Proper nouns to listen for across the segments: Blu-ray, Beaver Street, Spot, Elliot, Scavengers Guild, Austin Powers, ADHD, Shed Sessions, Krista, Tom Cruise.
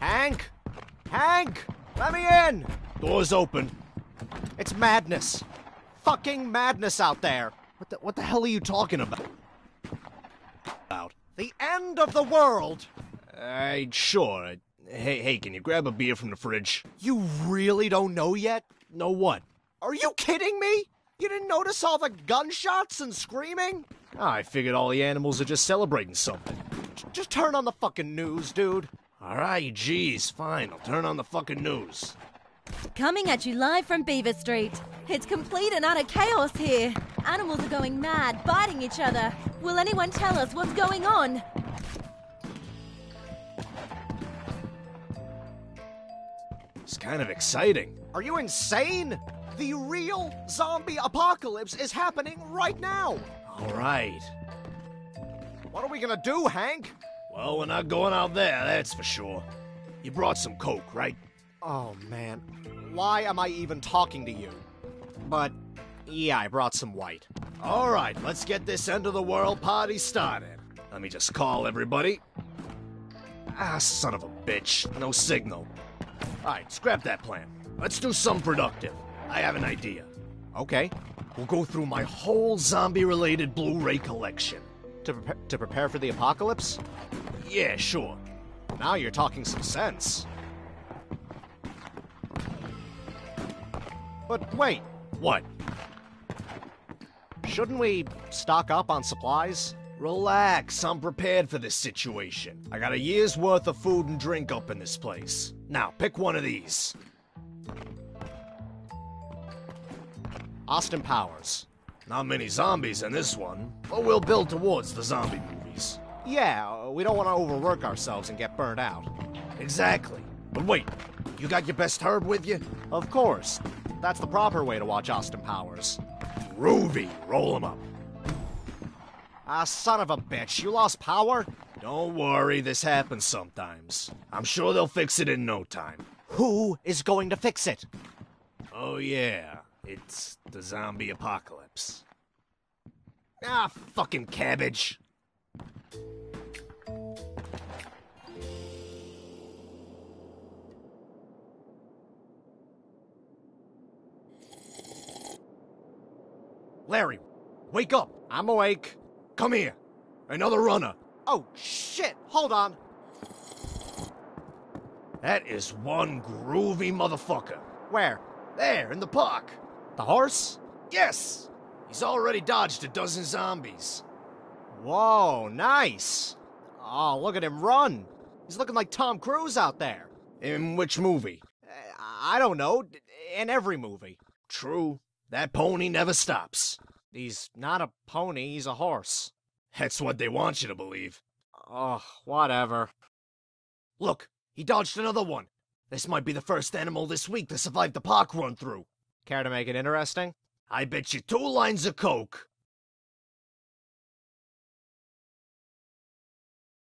Hank? Hank! Let me in! Door's open. It's madness. Fucking madness out there. What the hell are you talking about? The end of the world! Sure. Hey, can you grab a beer from the fridge? You really don't know yet? Know what? Are you kidding me? You didn't notice all the gunshots and screaming? I figured all the animals are just celebrating something. Just turn on the fucking news, dude. Alright, geez, fine. I'll turn on the fucking news. Coming at you live from Beaver Street. It's complete and utter chaos here. Animals are going mad, biting each other. Will anyone tell us what's going on? It's kind of exciting. Are you insane? The real zombie apocalypse is happening right now. All right. What are we gonna do, Hank? Well, we're not going out there, that's for sure. You brought some coke, right? Oh, man. Why am I even talking to you? But, yeah, I brought some white. All right, let's get this end-of-the-world party started. Let me just call everybody. Ah, son of a bitch. No signal. All right, scrap that plan. Let's do something productive. I have an idea. Okay. We'll go through my whole zombie-related Blu-ray collection. To prepare for the apocalypse? Yeah, sure. Now you're talking some sense. But wait. What? Shouldn't we stock up on supplies? Relax, I'm prepared for this situation. I got a year's worth of food and drink up in this place. Now, pick one of these. Austin Powers. Not many zombies in this one, but we'll build towards the zombie movies. Yeah, we don't want to overwork ourselves and get burnt out. Exactly. But wait, you got your best herb with you? Of course. That's the proper way to watch Austin Powers. Groovy, roll him up. Ah, son of a bitch, you lost power? Don't worry, this happens sometimes. I'm sure they'll fix it in no time. Who is going to fix it? Oh yeah, it's the zombie apocalypse. Ah, fucking cabbage. Larry, wake up! I'm awake. Come here. Another runner. Oh, shit. Hold on. That is one groovy motherfucker. Where? There, in the park. The horse? Yes! He's already dodged a dozen zombies. Whoa, nice. Oh, look at him run. He's looking like Tom Cruise out there. In which movie? I don't know. In every movie. True. That pony never stops. He's not a pony, he's a horse. That's what they want you to believe. Oh, whatever. Look, he dodged another one. This might be the first animal this week to survive the park run-through. Care to make it interesting? I bet you 2 lines of coke.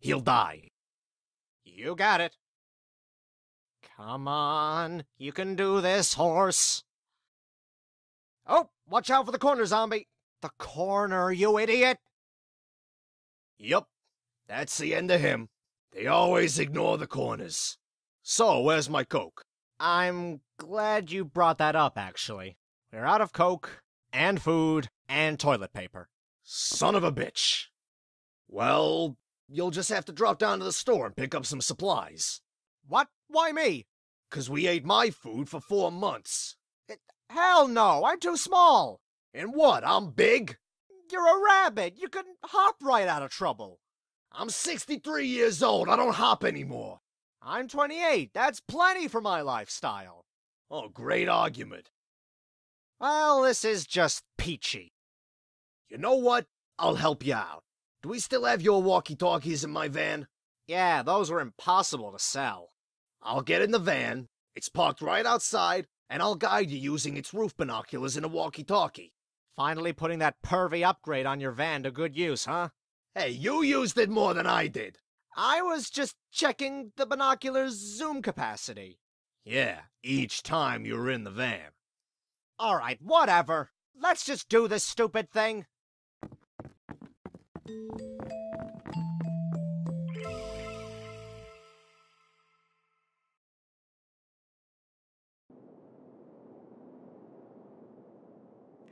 He'll die. You got it. Come on, you can do this, horse. Oh, watch out for the corner, zombie. The corner, you idiot. Yup, that's the end of him. They always ignore the corners. So, where's my coke? I'm glad you brought that up, actually. We're out of coke, and food, and toilet paper. Son of a bitch. Well, you'll just have to drop down to the store and pick up some supplies. What? Why me? 'Cause we ate my food for 4 months. Hell no, I'm too small. And what, I'm big? You're a rabbit. You can hop right out of trouble. I'm 63 years old. I don't hop anymore. I'm 28. That's plenty for my lifestyle. Oh, great argument. Well, this is just peachy. You know what? I'll help you out. Do we still have your walkie-talkies in my van? Yeah, those were impossible to sell. I'll get in the van. It's parked right outside. And I'll guide you using its roof binoculars in a walkie-talkie. Finally putting that pervy upgrade on your van to good use, huh? Hey, you used it more than I did. I was just checking the binoculars' zoom capacity. Yeah, each time you were in the van. All right, whatever. Let's just do this stupid thing.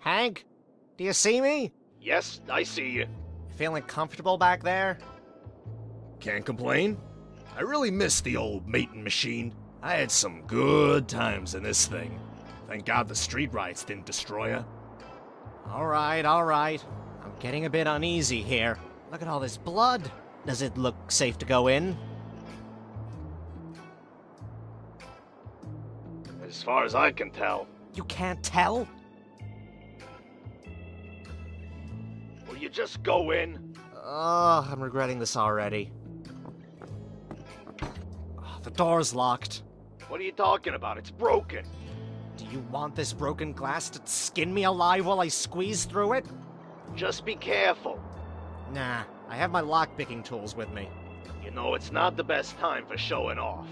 Hank, do you see me? Yes, I see you. Feeling comfortable back there? Can't complain. I really miss the old mating machine. I had some good times in this thing. Thank God the street riots didn't destroy her. Alright, alright. I'm getting a bit uneasy here. Look at all this blood. Does it look safe to go in? As far as I can tell. You can't tell? Will you just go in? Oh, I'm regretting this already. Oh, the door's locked. What are you talking about? It's broken. Do you want this broken glass to skin me alive while I squeeze through it? Just be careful. Nah, I have my lockpicking tools with me. You know, it's not the best time for showing off.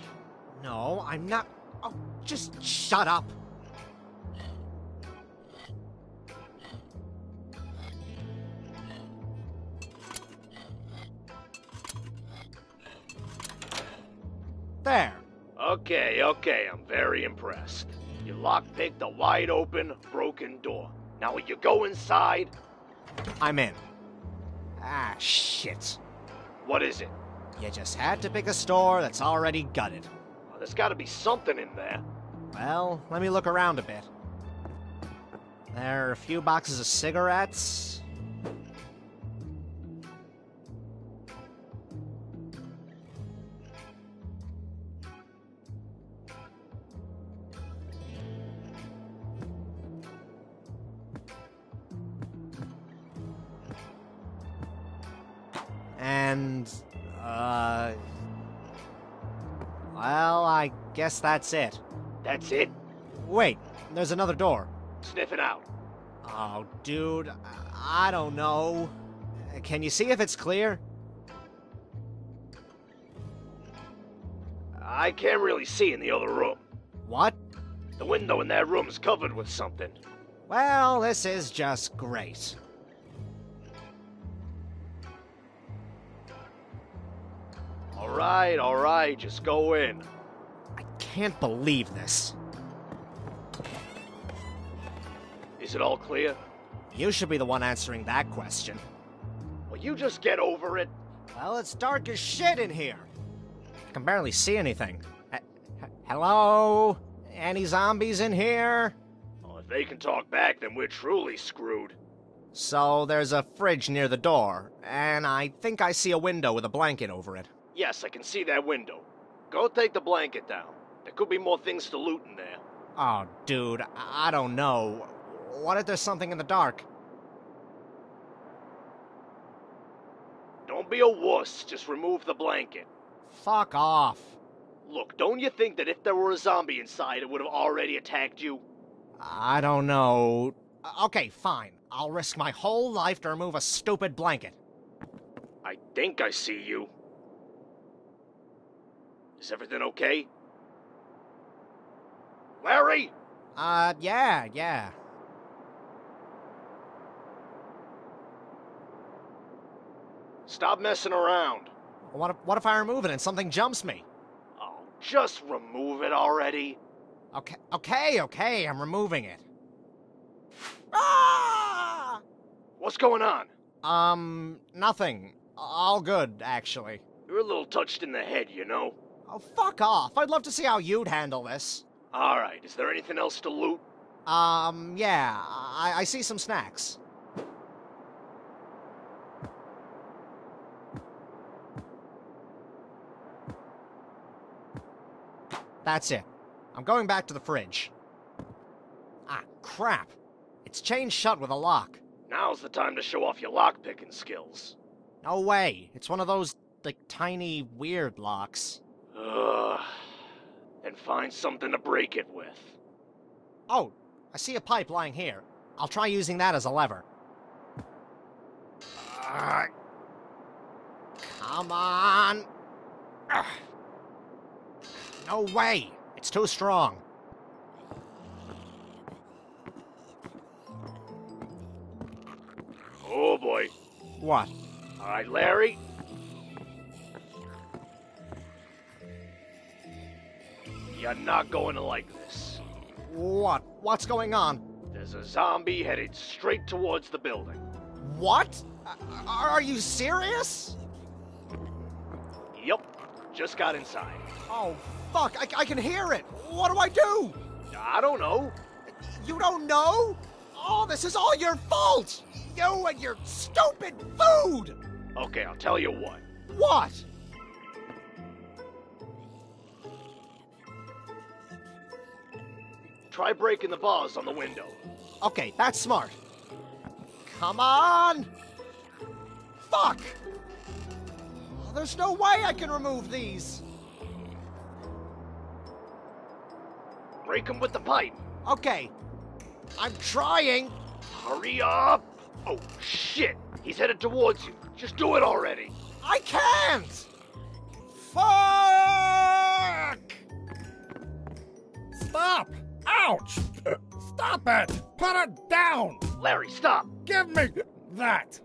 No, I'm not. Oh, just shut up. There. Okay, okay, I'm very impressed. You lockpicked a wide-open, broken door. Now will you go inside? I'm in. Ah, shit. What is it? You just had to pick a store that's already gutted. Well, there's gotta be something in there. Well, let me look around a bit. There are a few boxes of cigarettes. And, well, I guess that's it. That's it? Wait, there's another door. Sniff it out. Oh, dude, I don't know. Can you see if it's clear? I can't really see in the other room. What? The window in that room's covered with something. Well, this is just great. All right, just go in. I can't believe this. Is it all clear? You should be the one answering that question. Will you just get over it? Well, it's dark as shit in here. I can barely see anything. Hello? Any zombies in here? Well, if they can talk back, then we're truly screwed. So there's a fridge near the door, and I think I see a window with a blanket over it. Yes, I can see that window. Go take the blanket down. There could be more things to loot in there. Oh, dude, I don't know. What if there's something in the dark? Don't be a wuss. Just remove the blanket. Fuck off. Look, don't you think that if there were a zombie inside, it would have already attacked you? I don't know. Okay, fine. I'll risk my whole life to remove a stupid blanket. I think I see you. Is everything okay? Larry? Yeah. Stop messing around. What if I remove it and something jumps me? Oh, just remove it already. Okay, I'm removing it. Ah! What's going on? Nothing. All good, actually. You're a little touched in the head, you know. Oh, fuck off. I'd love to see how you'd handle this. All right, is there anything else to loot? Yeah, I see some snacks. That's it. I'm going back to the fridge. Ah, crap. It's chained shut with a lock. Now's the time to show off your lock-picking skills. No way. It's one of those, like, tiny, weird locks. Ugh. And find something to break it with. Oh, I see a pipe lying here. I'll try using that as a lever. Come on! No way! It's too strong. Oh boy. What? All right, Larry. You're not going to like this. What? What's going on? There's a zombie headed straight towards the building. What? Are you serious? Yep. Just got inside. Oh, fuck. I can hear it. What do I do? I don't know. You don't know? Oh, this is all your fault. You and your stupid food. Okay, I'll tell you what. What? Try breaking the bars on the window. Okay, that's smart. Come on! Fuck! Oh, there's no way I can remove these. Break them with the pipe. Okay. I'm trying. Hurry up! Oh, shit! He's headed towards you. Just do it already. I can't! Fuck! Stop! Ouch! Stop it! Put it down! Larry, stop! Give me that!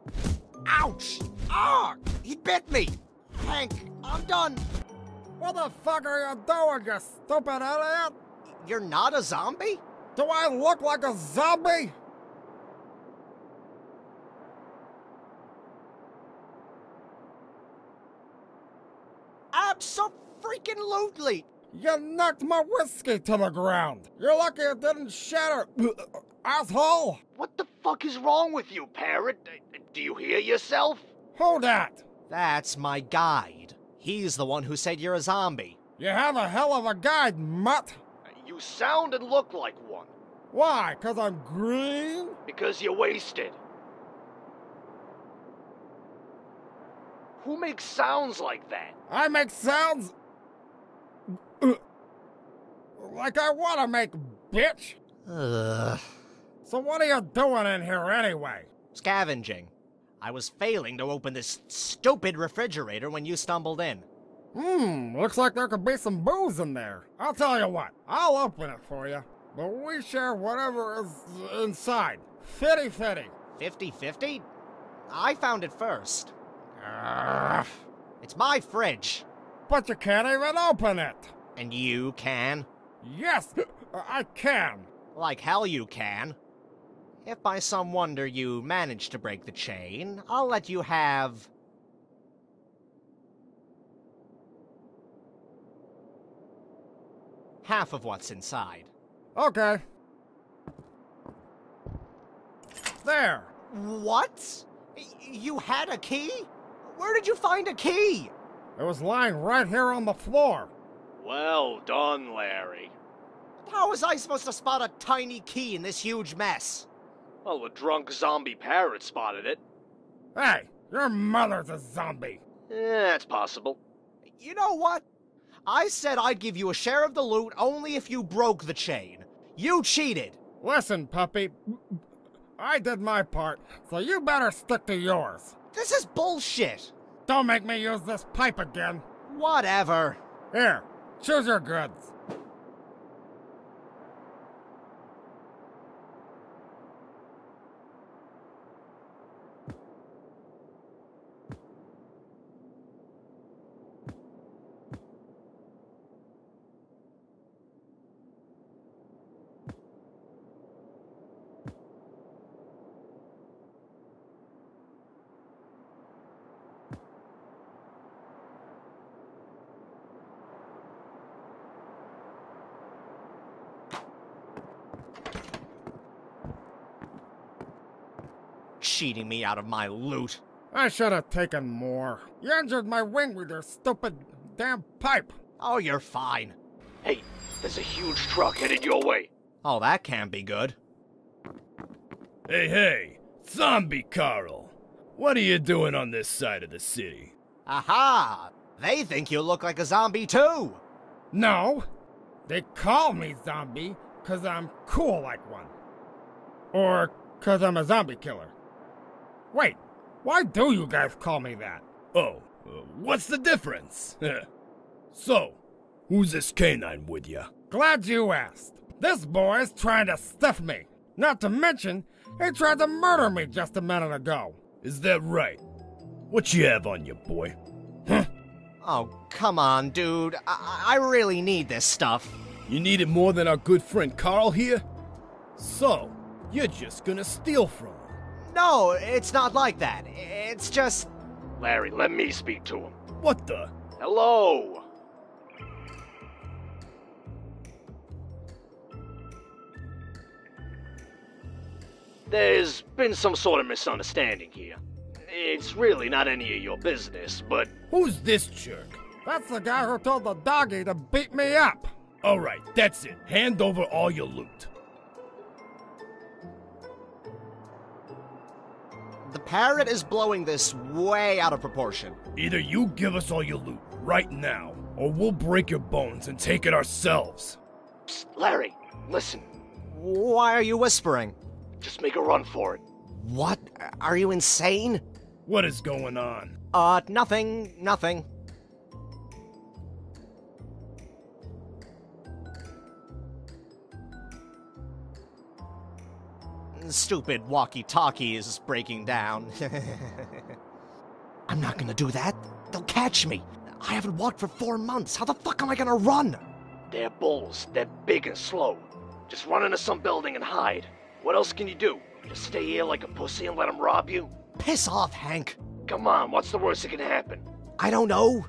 Ouch! Ah! Oh, he bit me! Hank, I'm done! What the fuck are you doing, you stupid idiot? You're not a zombie? Do I look like a zombie? Abso-freaking-lutely! You knocked my whiskey to the ground! You're lucky it didn't shatter, asshole! What the fuck is wrong with you, parrot? Do you hear yourself? Who dat? That's my guide. He's the one who said you're a zombie. You have a hell of a guide, mutt! You sound and look like one. Why? 'Cause I'm green? Because you're wasted. Who makes sounds like that? I make sounds... like I wanna make, bitch! Ugh. So what are you doing in here anyway? Scavenging. I was failing to open this stupid refrigerator when you stumbled in. Looks like there could be some booze in there. I'll tell you what, I'll open it for you. But we share whatever is inside. 50-50. 50-50? I found it first. Ugh. It's my fridge. But you can't even open it. And you can? Yes, I can. Like hell you can. If by some wonder you manage to break the chain, I'll let you have... half of what's inside. Okay. There. What? You had a key? Where did you find a key? It was lying right here on the floor. Well done, Larry. How was I supposed to spot a tiny key in this huge mess? Well, a drunk zombie parrot spotted it. Hey, your mother's a zombie. That's possible. You know what? I said I'd give you a share of the loot only if you broke the chain. You cheated. Listen, puppy. I did my part, so you better stick to yours. This is bullshit. Don't make me use this pipe again. Whatever. Here, choose your goods. Cheating me out of my loot. I should have taken more. You injured my wing with your stupid damn pipe. Oh, you're fine. Hey, there's a huge truck headed your way. Oh, that can't be good. Hey, Zombie Carl. What are you doing on this side of the city? Aha! They think you look like a zombie too. No. They call me zombie because I'm cool like one. Or because I'm a zombie killer. Wait, why do you guys call me that? Oh, what's the difference? So, who's this canine with you? Glad you asked. This boy is trying to stuff me. Not to mention, he tried to murder me just a minute ago. Is that right? What you have on you, boy? Huh? Oh, come on, dude. I really need this stuff. You need it more than our good friend Carl here? So, You're just gonna steal from him. No, it's not like that. It's just... Larry, let me speak to him. What the? Hello! There's been some sort of misunderstanding here. It's really not any of your business, but... Who's this jerk? That's the guy who told the doggy to beat me up. Alright, that's it. Hand over all your loot. The parrot is blowing this way out of proportion. Either you give us all your loot right now, or we'll break your bones and take it ourselves. Psst, Larry, listen. Why are you whispering? Just make a run for it. What? Are you insane? What is going on? Nothing. Stupid walkie-talkie is breaking down. I'm not gonna do that. They'll catch me. I haven't walked for 4 months. How the fuck am I gonna run? They're bulls. They're big and slow. Just run into some building and hide. What else can you do? Just stay here like a pussy and let them rob you? Piss off, Hank. Come on, what's the worst that can happen? I don't know.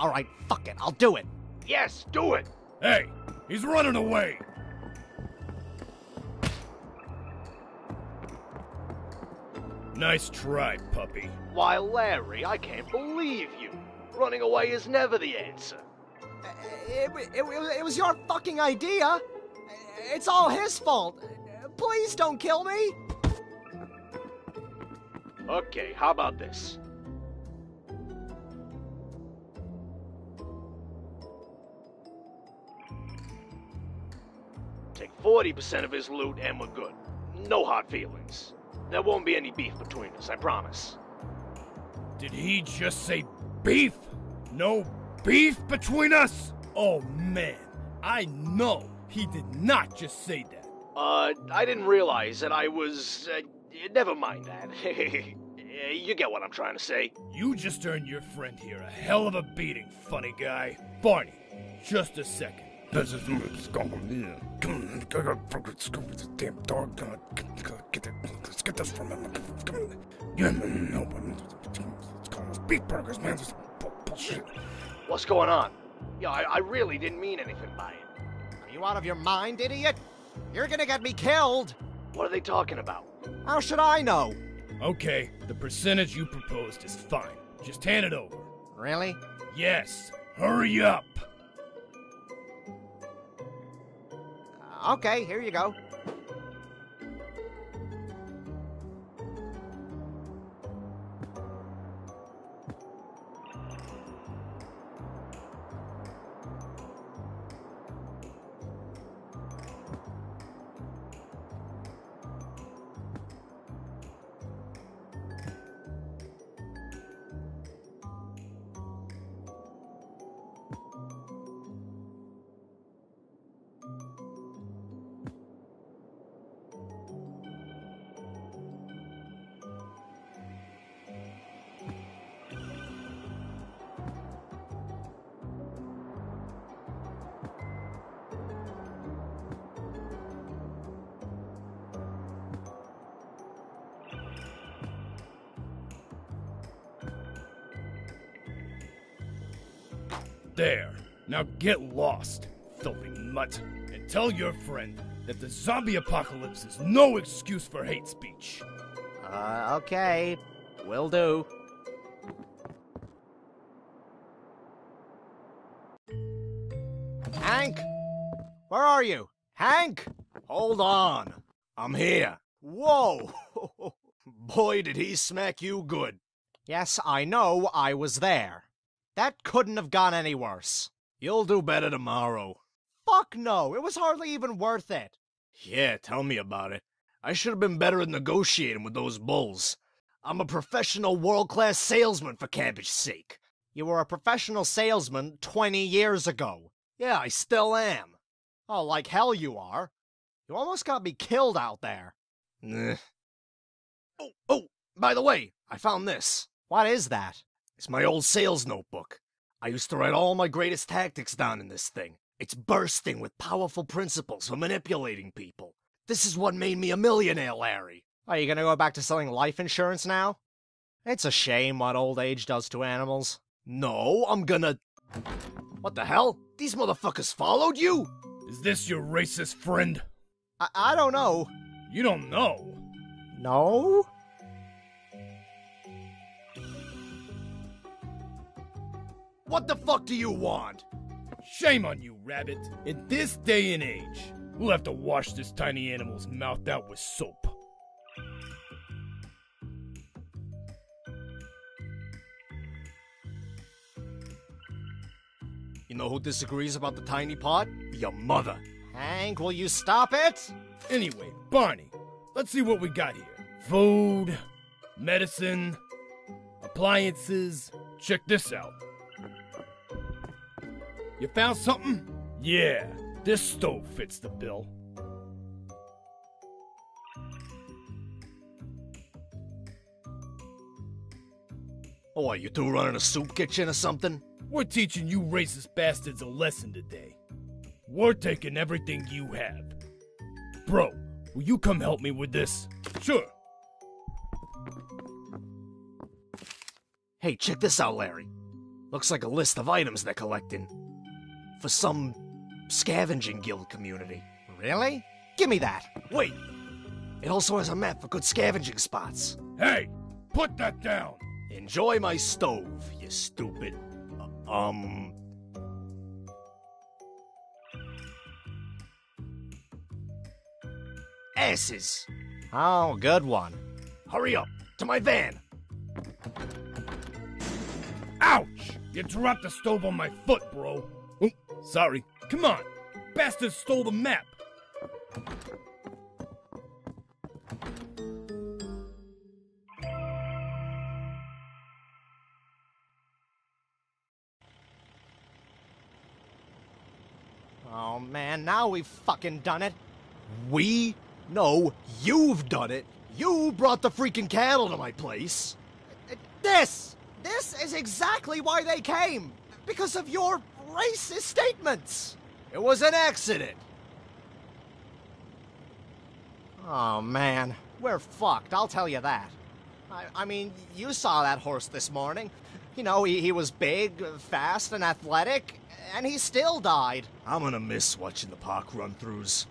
Alright, fuck it, I'll do it. Yes, do it! Hey, he's running away! Nice try, puppy. Why, Larry, I can't believe you. Running away is never the answer. It was your fucking idea. It's all his fault. Please don't kill me. Okay, how about this? Take 40% of his loot and we're good. No hard feelings. There won't be any beef between us, I promise. Did he just say beef? No beef between us? Oh man, I know he did not just say that. I didn't realize that I was... never mind that. You get what I'm trying to say. You just earned your friend here a hell of a beating, funny guy. Barney, just a second. This is going on. Damn dog. Let's get this from him. Yeah, no, let's call those beef burgers, man. This is bullshit. What's going on? Yeah, I really didn't mean anything by it. Are you out of your mind, idiot? You're gonna get me killed. What are they talking about? How should I know? Okay, the percentage you proposed is fine. Just hand it over. Really? Yes. Hurry up. Okay, here you go. There. Now get lost, filthy mutt, and tell your friend that the zombie apocalypse is no excuse for hate speech. Okay. Will do. Hank! Where are you? Hank! Hold on. I'm here. Whoa! Boy, did he smack you good. Yes, I know. I was there. That couldn't have gone any worse. You'll do better tomorrow. Fuck no, it was hardly even worth it. Yeah, tell me about it. I should have been better at negotiating with those bulls. I'm a professional world-class salesman, for cabbage's sake. You were a professional salesman 20 years ago. Yeah, I still am. Oh, like hell you are. You almost got me killed out there. Oh, by the way, I found this. What is that? It's my old sales notebook. I used to write all my greatest tactics down in this thing. It's bursting with powerful principles for manipulating people. This is what made me a millionaire, Larry. Are you gonna go back to selling life insurance now? It's a shame what old age does to animals. No, I'm gonna... What the hell? These motherfuckers followed you? Is this your racist friend? I don't know. You don't know? No? What the fuck do you want? Shame on you, Rabbit. In this day and age, we'll have to wash this tiny animal's mouth out with soap. You know who disagrees about the tiny pot? Your mother. Hank, will you stop it? Anyway, Barney, let's see what we got here. Food, medicine, appliances. Check this out. You found something? Yeah, this stove fits the bill. Oh, what, you two running a soup kitchen or something? We're teaching you racist bastards a lesson today. We're taking everything you have. Bro, will you come help me with this? Sure. Hey, check this out, Larry. Looks like a list of items they're collecting. For some scavenging guild community. Really? Give me that. Wait. It also has a map for good scavenging spots. Hey, put that down. Enjoy my stove, you stupid. Asses. Oh, good one. Hurry up, to my van. Ouch! You dropped the stove on my foot, bro. Oop, sorry. Come on. Bastards stole the map. Oh, man, now we've fucking done it. We? No, you've done it. You brought the freaking cattle to my place. This is exactly why they came. Because of your racist statements. It was an accident. Oh, man. We're fucked, I'll tell you that. I mean, you saw that horse this morning. You know, he was big, fast, and athletic, and he still died. I'm gonna miss watching the park run-throughs.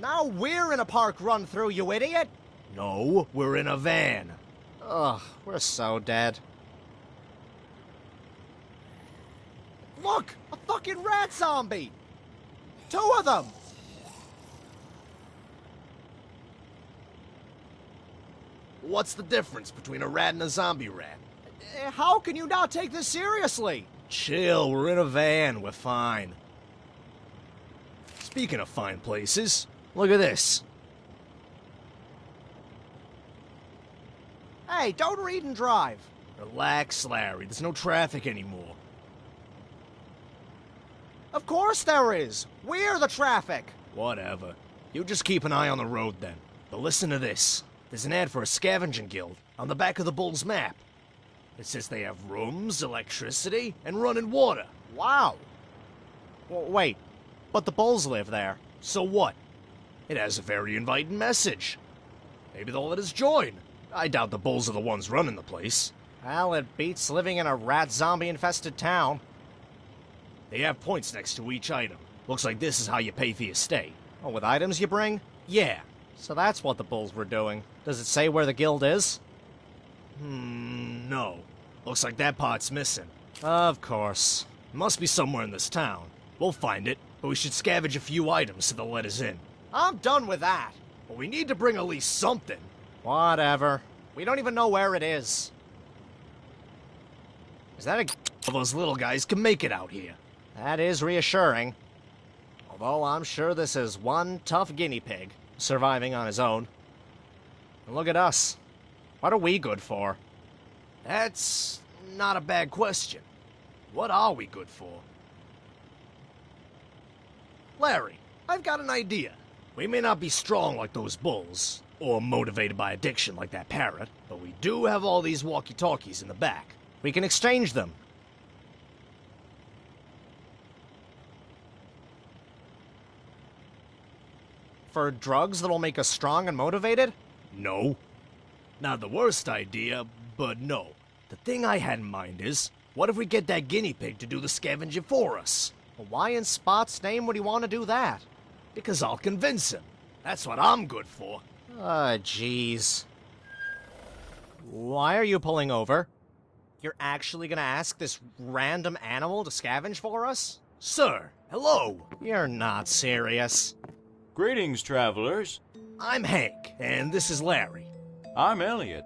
Now we're in a park run-through, you idiot! No, we're in a van. Ugh, we're so dead. Look! A fucking rat zombie! Two of them! What's the difference between a rat and a zombie rat? How can you not take this seriously? Chill, we're in a van, we're fine. Speaking of fine places, look at this. Hey, don't read and drive. Relax, Larry. There's no traffic anymore. Of course there is. We're the traffic. Whatever. You just keep an eye on the road then. But listen to this. There's an ad for a scavenging guild on the back of the bull's map. It says they have rooms, electricity, and running water. Wow. Well, wait, but the bulls live there. So what? It has a very inviting message. Maybe they'll let us join. I doubt the bulls are the ones running the place. Well, it beats living in a rat zombie-infested town. They have points next to each item. Looks like this is how you pay for your stay. Oh, with items you bring? Yeah. So that's what the bulls were doing. Does it say where the guild is? No. Looks like that part's missing. Of course. It must be somewhere in this town. We'll find it, but we should scavenge a few items so they'll let us in. I'm done with that. But we need to bring at least something. Whatever. We don't even know where it is. Is that a... Those little guys can make it out here. That is reassuring. Although I'm sure this is one tough guinea pig, surviving on his own. And look at us. What are we good for? That's not a bad question. What are we good for? Larry, I've got an idea. We may not be strong like those bulls, or motivated by addiction like that parrot, but we do have all these walkie-talkies in the back. We can exchange them. For drugs that'll make us strong and motivated? No. Not the worst idea, but no. The thing I had in mind is, what if we get that guinea pig to do the scavenging for us? Well, why in Spot's name would he want to do that? Because I'll convince him. That's what I'm good for. Jeez. Why are you pulling over? You're actually gonna ask this random animal to scavenge for us? Sir, hello! You're not serious. Greetings, travelers. I'm Hank, and this is Larry. I'm Elliot.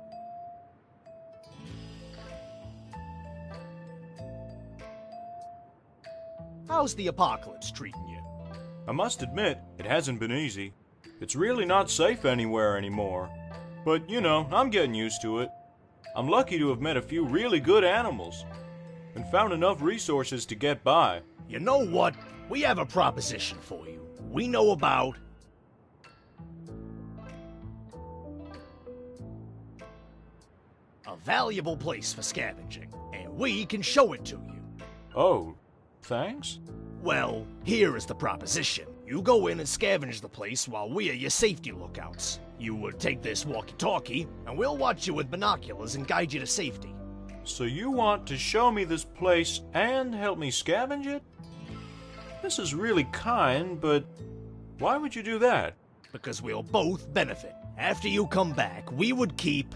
How's the apocalypse treating you? I must admit, it hasn't been easy. It's really not safe anywhere anymore. But, you know, I'm getting used to it. I'm lucky to have met a few really good animals and found enough resources to get by. You know what? We have a proposition for you. We know about... a valuable place for scavenging, and we can show it to you. Oh, thanks? Well, here is the proposition. You go in and scavenge the place while we are your safety lookouts. You will take this walkie-talkie, and we'll watch you with binoculars and guide you to safety. So you want to show me this place and help me scavenge it? This is really kind, but why would you do that? Because we'll both benefit. After you come back, we would keep...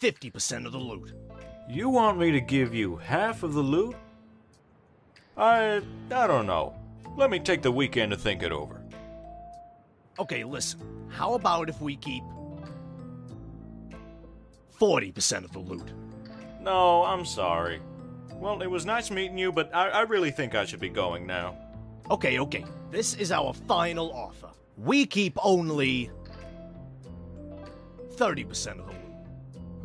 ...50% of the loot. You want me to give you half of the loot? I don't know. Let me take the weekend to think it over. Okay, listen. How about if we keep... 40% of the loot? No, I'm sorry. Well, it was nice meeting you, but I really think I should be going now. Okay. This is our final offer. We keep only... 30% of the loot.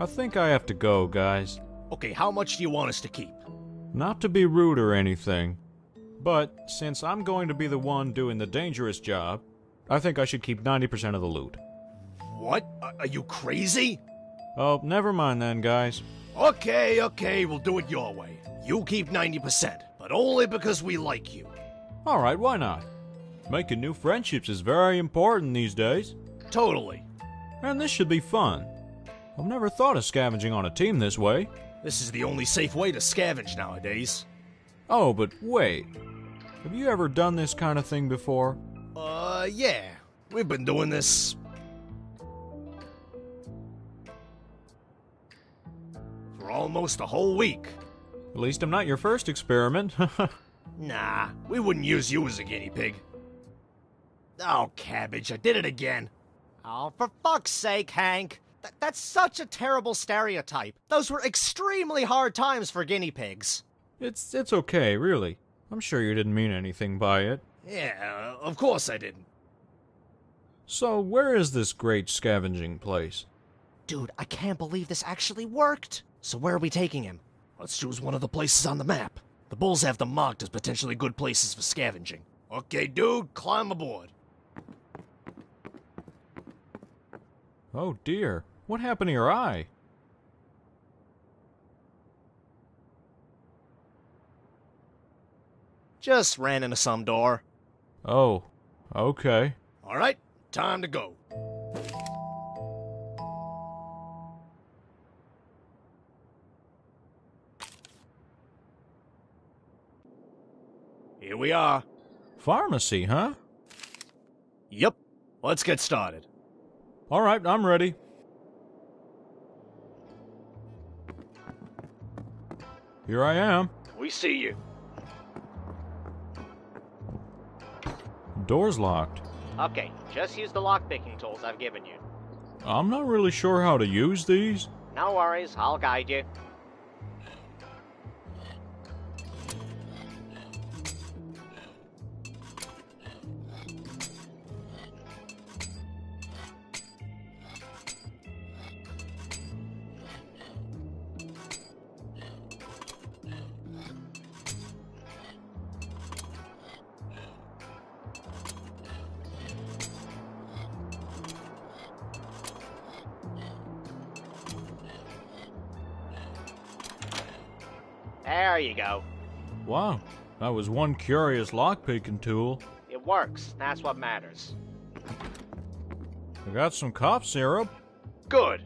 I think I have to go, guys. Okay, how much do you want us to keep? Not to be rude or anything, but since I'm going to be the one doing the dangerous job, I think I should keep 90% of the loot. What? Are you crazy? Oh, never mind then, guys. Okay, we'll do it your way. You keep 90%, but only because we like you. Alright, why not? Making new friendships is very important these days. Totally. And this should be fun. I've never thought of scavenging on a team this way. This is the only safe way to scavenge nowadays. Oh, but wait. Have you ever done this kind of thing before? Yeah. We've been doing this... for almost a whole week. At least I'm not your first experiment. Nah, we wouldn't use you as a guinea pig. Oh, cabbage, I did it again. Oh, for fuck's sake, Hank. That's such a terrible stereotype. Those were extremely hard times for guinea pigs. It's okay, really. I'm sure you didn't mean anything by it. Yeah, of course I didn't. So where is this great scavenging place? Dude, I can't believe this actually worked. So where are we taking him? Let's choose one of the places on the map. The bulls have them marked as potentially good places for scavenging. Okay, dude, climb aboard. Oh dear, what happened to your eye? Just ran into some door. Oh, okay. Alright, time to go. Here we are. Pharmacy, huh? Yep, let's get started. Alright, I'm ready. Here I am. We see you. Door's locked. Okay, just use the lock-picking tools I've given you. I'm not really sure how to use these. No worries, I'll guide you. There you go. Wow, that was one curious lockpicking tool. It works. That's what matters. I got some cough syrup. Good.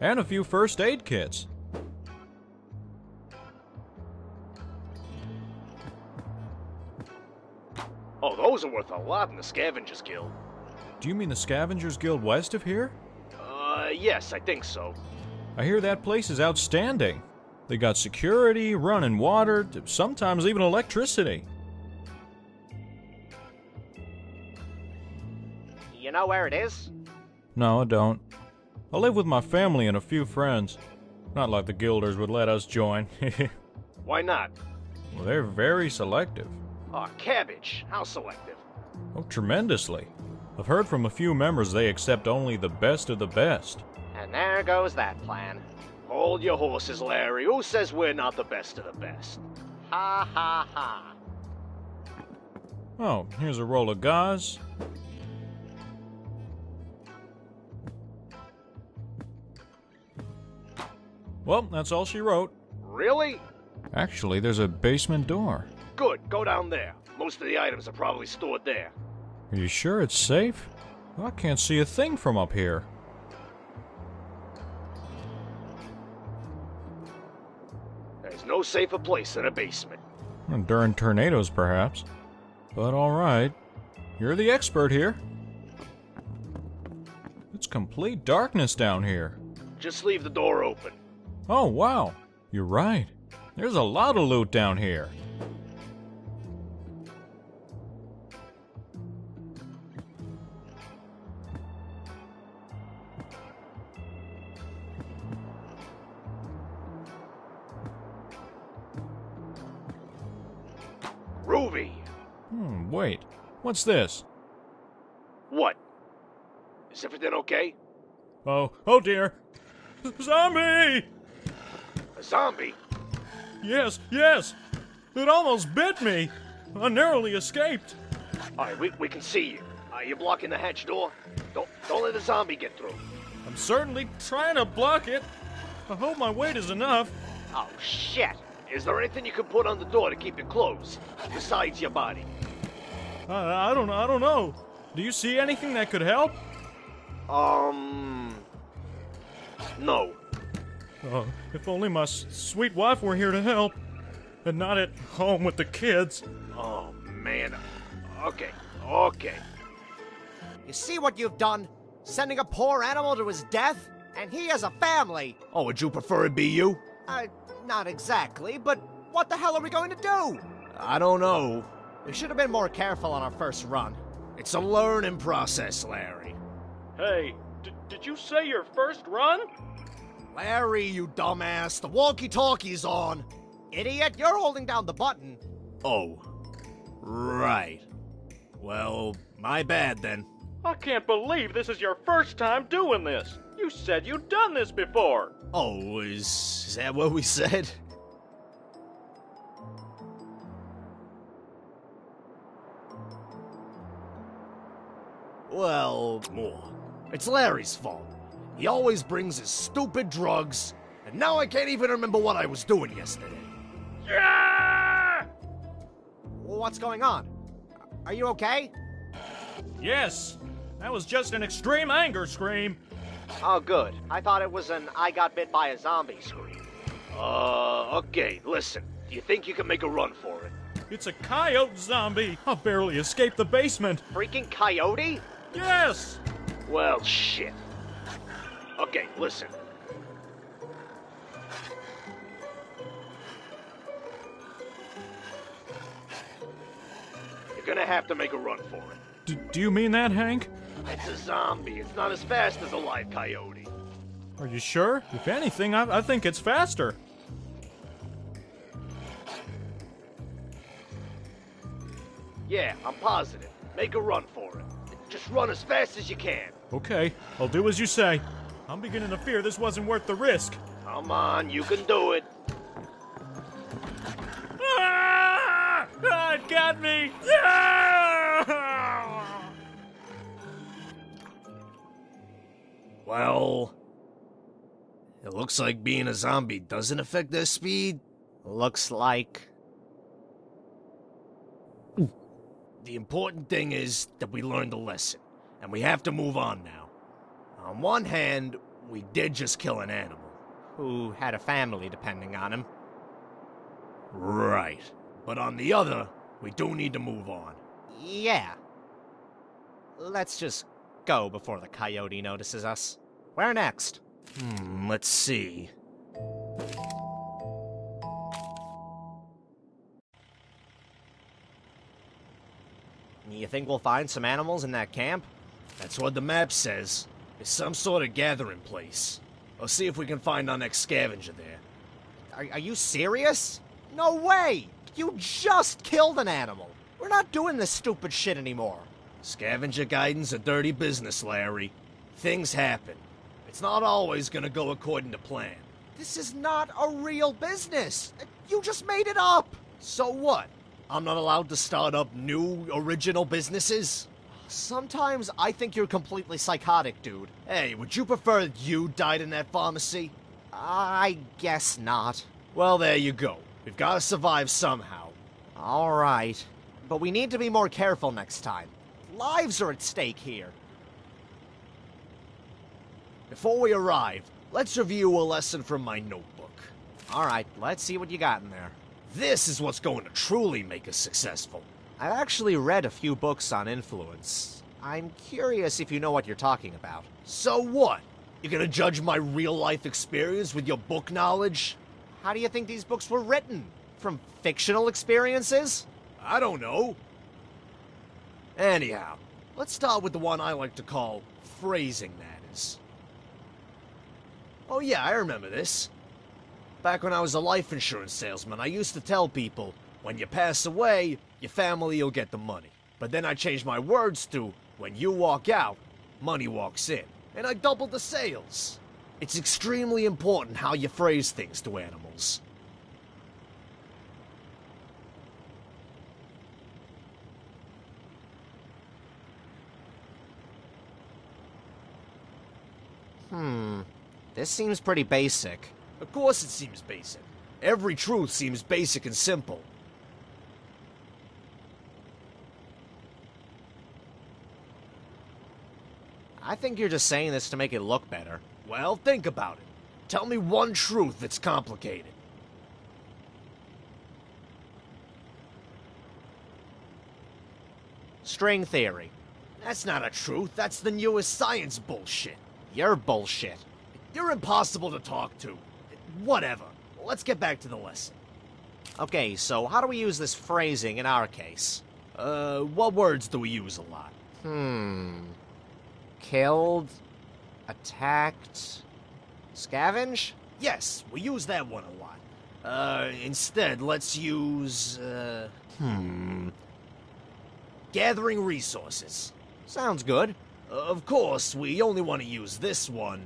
And a few first aid kits. Oh, those are worth a lot in the Scavengers Guild. Do you mean the Scavengers Guild west of here? Yes, I think so. I hear that place is outstanding. They got security, running water, sometimes even electricity. You know where it is? No, I don't. I live with my family and a few friends. Not like the Guilders would let us join. Why not? Well, they're very selective. Aw, cabbage. How selective? Oh, tremendously. I've heard from a few members they accept only the best of the best. And there goes that plan. Hold your horses, Larry. Who says we're not the best of the best? Ha ha ha. Oh, here's a roll of gauze. Well, that's all she wrote. Really? Actually, there's a basement door. Good. Go down there. Most of the items are probably stored there. Are you sure it's safe? Well, I can't see a thing from up here. There's no safer place than a basement. And during tornadoes, perhaps. But all right. You're the expert here. It's complete darkness down here. Just leave the door open. Oh, wow. You're right. There's a lot of loot down here. Groovy. Wait. What's this? What? Is everything okay? Oh dear. Zombie! A zombie? Yes. It almost bit me. I narrowly escaped. All right, we can see you. Are you blocking the hatch door? Don't let the zombie get through. I'm certainly trying to block it. I hope my weight is enough. Oh, shit. Is there anything you can put on the door to keep it closed, besides your body? I don't know. Do you see anything that could help? No. Oh, if only my sweet wife were here to help, and not at home with the kids. Oh, man. Okay. You see what you've done? Sending a poor animal to his death? And he has a family. Oh, would you prefer it be you? Not exactly, but what the hell are we going to do? I don't know. We should have been more careful on our first run. It's a learning process, Larry. Hey, did you say your first run? Larry, you dumbass, the walkie-talkie's on. Idiot, you're holding down the button. Oh, right. Well, my bad then. I can't believe this is your first time doing this. You said you'd done this before. Oh, is that what we said? Well, more. It's Larry's fault. He always brings his stupid drugs, and now I can't even remember what I was doing yesterday. Yeah! What's going on? Are you okay? Yes, that was just an extreme anger scream. Oh, good. I thought it was an I got bit by a zombie scream. Okay, listen. Do you think you can make a run for it? It's a coyote zombie. I barely escaped the basement. Freaking coyote? Yes! Well, shit. Okay, listen. You're gonna have to make a run for it. Do you mean that, Hank? It's a zombie. It's not as fast as a live coyote. Are you sure? If anything, I think it's faster. Yeah, I'm positive. Make a run for it. Just run as fast as you can. Okay, I'll do as you say. I'm beginning to fear this wasn't worth the risk. Come on, you can do it. Ah! Ah, it got me! Ah! Well, It looks like being a zombie doesn't affect their speed. Looks like. The important thing is that we learned the lesson, and we have to move on now. On one hand, we did just kill an animal. Who had a family depending on him. Right. But on the other, we do need to move on. Yeah. Let's just go before the coyote notices us. Where next? Let's see. You think we'll find some animals in that camp? That's what the map says. It's some sort of gathering place. I'll see if we can find our next scavenger there. Are you serious? No way! You just killed an animal! We're not doing this stupid shit anymore. Scavenger guidance is a dirty business, Larry. Things happen. It's not always gonna go according to plan. This is not a real business! You just made it up! So what? I'm not allowed to start up new, original businesses? Sometimes I think you're completely psychotic, dude. Hey, would you prefer you died in that pharmacy? I guess not. Well, there you go. We've got to survive somehow. All right. But we need to be more careful next time. Lives are at stake here. Before we arrive, let's review a lesson from my notebook. All right, let's see what you got in there. This is what's going to truly make us successful. I've actually read a few books on influence. I'm curious if you know what you're talking about. So what? You're gonna judge my real-life experience with your book knowledge? How do you think these books were written? From fictional experiences? I don't know. Anyhow, let's start with the one I like to call phrasing, that is. Oh yeah, I remember this. Back when I was a life insurance salesman, I used to tell people, when you pass away, your family will get the money. But then I changed my words to, when you walk out, money walks in. And I doubled the sales. It's extremely important how you phrase things to animals. This seems pretty basic. Of course it seems basic. Every truth seems basic and simple. I think you're just saying this to make it look better. Well, think about it. Tell me one truth that's complicated. String theory. That's not a truth. That's the newest science bullshit. You're bullshit. You're impossible to talk to. Whatever. Let's get back to the lesson. Okay, so how do we use this phrasing in our case? What words do we use a lot? Killed, attacked, scavenge? Yes, we use that one a lot. Instead, let's use, gathering resources. Sounds good. Of course, we only want to use this one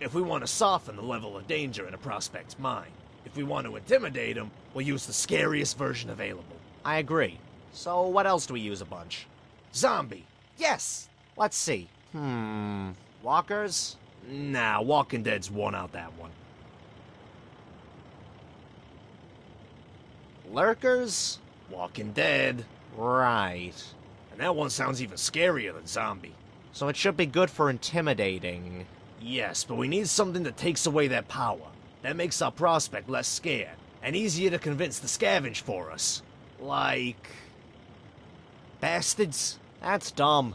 if we want to soften the level of danger in a prospect's mind. If we want to intimidate him, we'll use the scariest version available. I agree. So what else do we use a bunch? Zombie. Yes! Let's see. Walkers? Nah, Walking Dead's worn out that one. Lurkers? Walking Dead. Right. And that one sounds even scarier than zombie. So it should be good for intimidating. Yes, but we need something that takes away their power. That makes our prospect less scared, and easier to convince the scavenge for us. Like... bastards? That's dumb.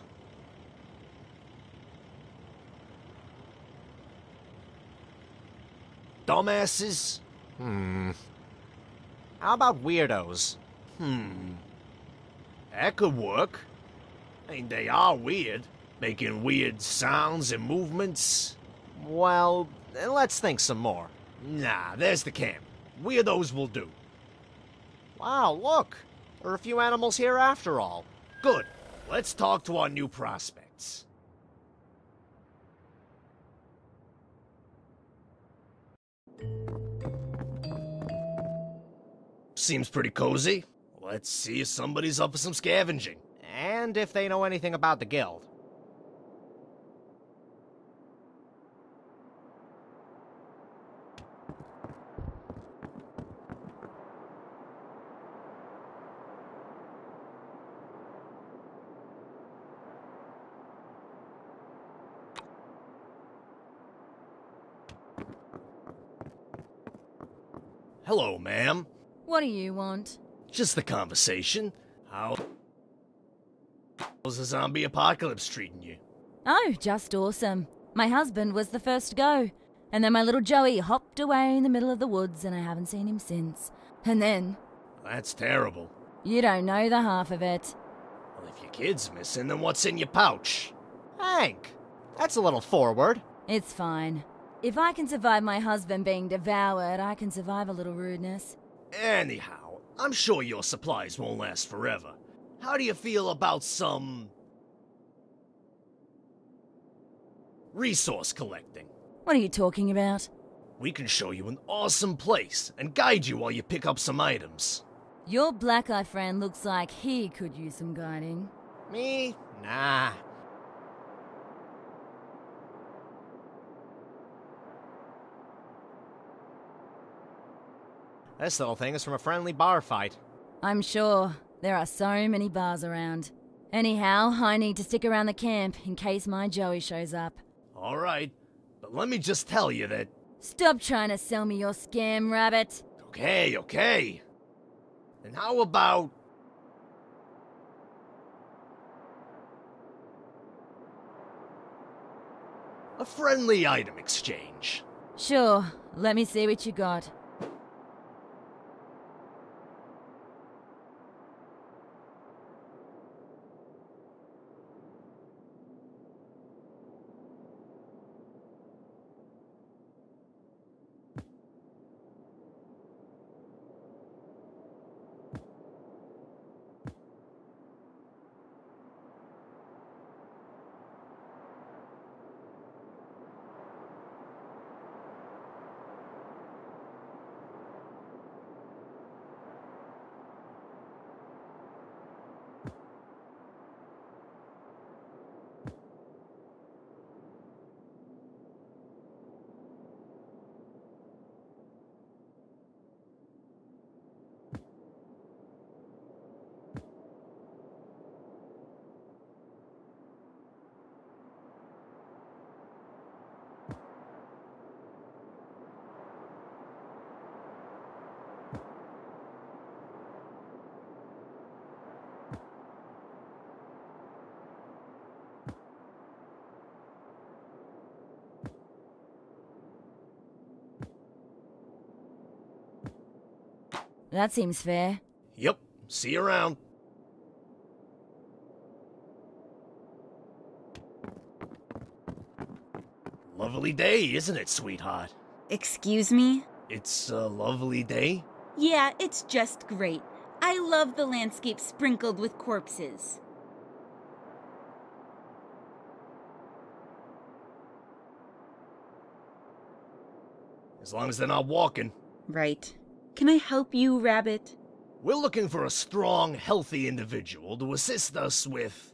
Dumbasses? How about weirdos? That could work. I mean, they are weird. Making weird sounds and movements. Well, let's think some more. Nah, there's the camp. Weirdos will do. Wow, look! There are a few animals here after all. Good. Let's talk to our new prospects. Seems pretty cozy. Let's see if somebody's up for some scavenging. And if they know anything about the guild. Hello, ma'am. What do you want? Just the conversation. How's the zombie apocalypse treating you? Oh, just awesome. My husband was the first to go. And then my little Joey hopped away in the middle of the woods and I haven't seen him since. And then... That's terrible. You don't know the half of it. Well, if your kid's missing, then what's in your pouch? Hank, that's a little forward. It's fine. If I can survive my husband being devoured, I can survive a little rudeness. Anyhow, I'm sure your supplies won't last forever. How do you feel about some... resource collecting? What are you talking about? We can show you an awesome place and guide you while you pick up some items. Your black eye friend looks like he could use some guiding. Me? Nah. This little thing is from a friendly bar fight. I'm sure. There are so many bars around. Anyhow, I need to stick around the camp in case my Joey shows up. All right, but let me just tell you that... Stop trying to sell me your scam, rabbit. Okay, okay. And how about... a friendly item exchange? Sure, let me see what you got. That seems fair. Yep. See you around. Lovely day, isn't it, sweetheart? Excuse me? It's a lovely day? Yeah, it's just great. I love the landscape sprinkled with corpses. As long as they're not walking. Right. Can I help you, Rabbit? We're looking for a strong, healthy individual to assist us with...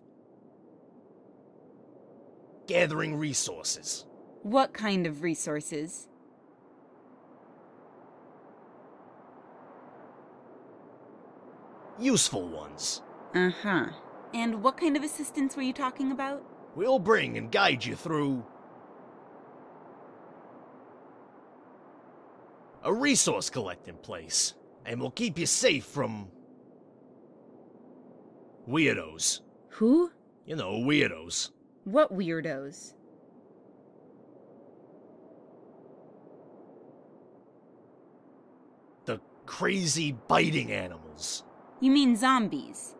gathering resources. What kind of resources? Useful ones. Uh-huh. And what kind of assistance were you talking about? We'll bring and guide you through... a resource collecting place, and we'll keep you safe from... weirdos. Who? You know, weirdos. What weirdos? The crazy biting animals. You mean zombies?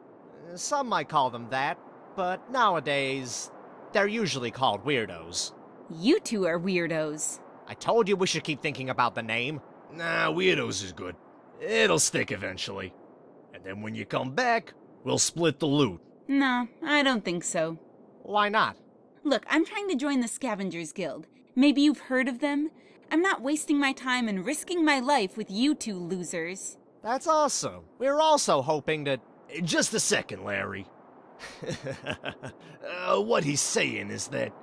Some might call them that, but nowadays, they're usually called weirdos. You two are weirdos. I told you we should keep thinking about the name. Nah, weirdos is good. It'll stick eventually. And then when you come back, we'll split the loot. No, I don't think so. Why not? Look, I'm trying to join the Scavengers Guild. Maybe you've heard of them? I'm not wasting my time and risking my life with you two losers. That's awesome. We're also hoping to... Just a second, Larry. What he's saying is that...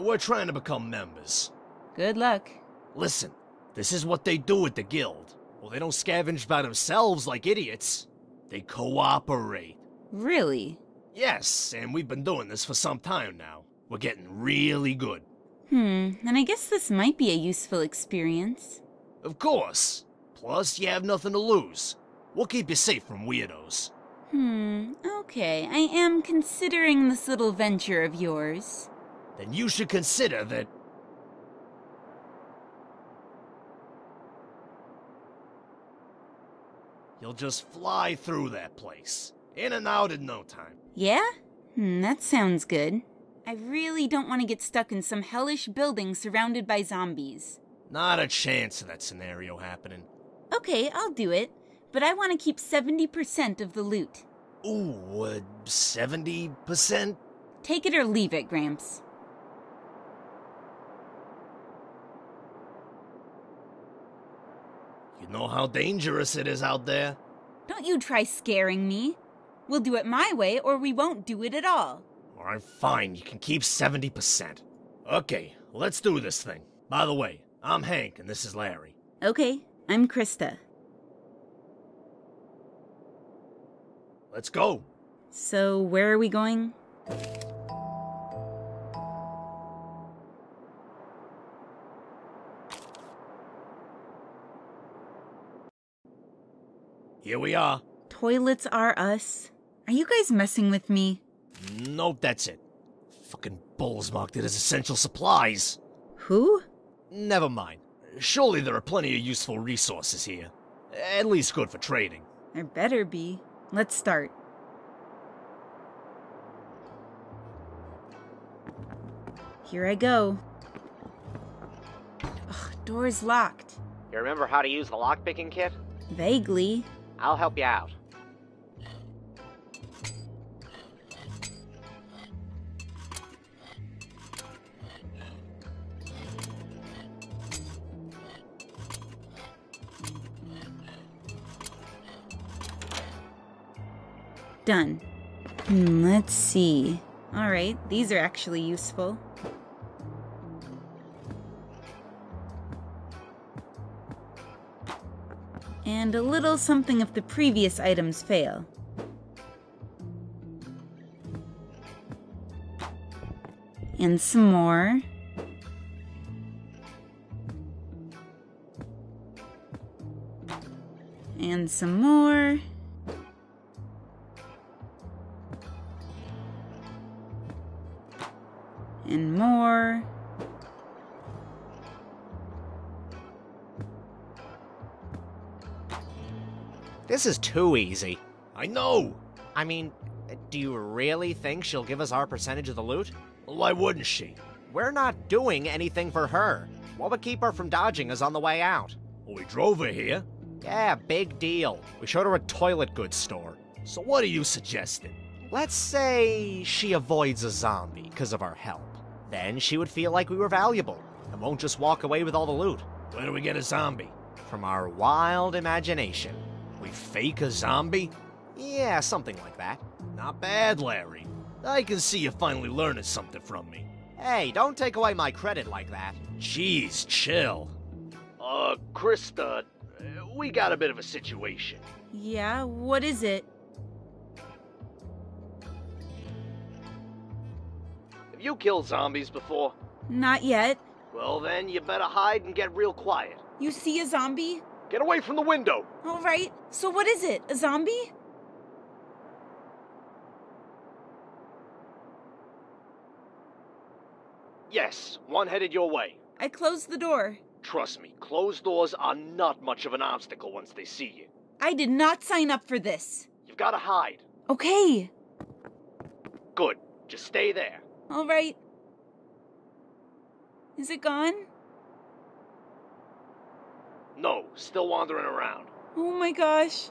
we're trying to become members. Good luck. Listen, this is what they do at the guild. Well, they don't scavenge by themselves like idiots. They cooperate. Really? Yes, and we've been doing this for some time now. We're getting really good. And I guess this might be a useful experience. Of course. Plus, you have nothing to lose. We'll keep you safe from weirdos. Okay. I am considering this little venture of yours. Then you should consider that... you'll just fly through that place. In and out in no time. Yeah? That sounds good. I really don't want to get stuck in some hellish building surrounded by zombies. Not a chance of that scenario happening. Okay, I'll do it. But I want to keep 70% of the loot. Ooh, 70%? Take it or leave it, Gramps. You know how dangerous it is out there. Don't you try scaring me. We'll do it my way or we won't do it at all. Alright, fine. You can keep 70%. Okay, let's do this thing. By the way, I'm Hank and this is Larry. Okay, I'm Krista. Let's go. So, where are we going? Here we are. Toilets are us. Are you guys messing with me? Nope, that's it. Fucking bulls marked it as essential supplies. Who? Never mind. Surely there are plenty of useful resources here. At least good for trading. There better be. Let's start. Here I go. Ugh, door's locked. You remember how to use the lockpicking kit? Vaguely. I'll help you out. Done. Let's see. Alright, these are actually useful. And a little something if the previous items fail. And some more. And some more. And more. This is too easy. I know! I mean, do you really think she'll give us our percentage of the loot? Why wouldn't she? We're not doing anything for her. What would keep her from dodging us on the way out? Well, we drove her here. Yeah, big deal. We showed her a toilet goods store. So what are you suggesting? Let's say she avoids a zombie because of our help. Then she would feel like we were valuable, and won't just walk away with all the loot. Where do we get a zombie? From our wild imagination. We fake a zombie? Yeah, something like that. Not bad, Larry. I can see you finally learning something from me. Hey, don't take away my credit like that. Jeez, chill. Krista, we got a bit of a situation. Yeah, what is it? You killed zombies before? Not yet. Well then, you better hide and get real quiet. You see a zombie? Get away from the window! Alright, so what is it? A zombie? Yes, one headed your way. I closed the door. Trust me, closed doors are not much of an obstacle once they see you. I did not sign up for this. You've got to hide. Okay. Good, just stay there. All right. Is it gone? No, still wandering around. Oh my gosh.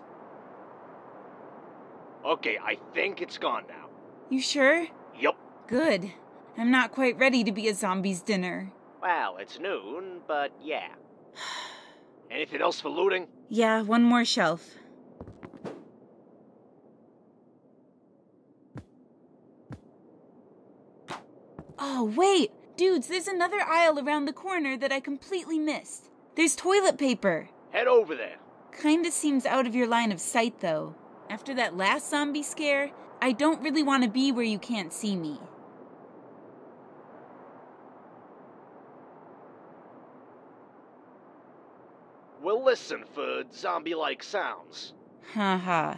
Okay, I think it's gone now. You sure? Yup. Good. I'm not quite ready to be a zombie's dinner. Well, it's noon, but yeah. Anything else for looting? Yeah, one more shelf. Oh, wait! Dudes, there's another aisle around the corner that I completely missed. There's toilet paper. Head over there. Kinda seems out of your line of sight, though. After that last zombie scare, I don't really want to be where you can't see me. will listen for zombie-like sounds. Haha.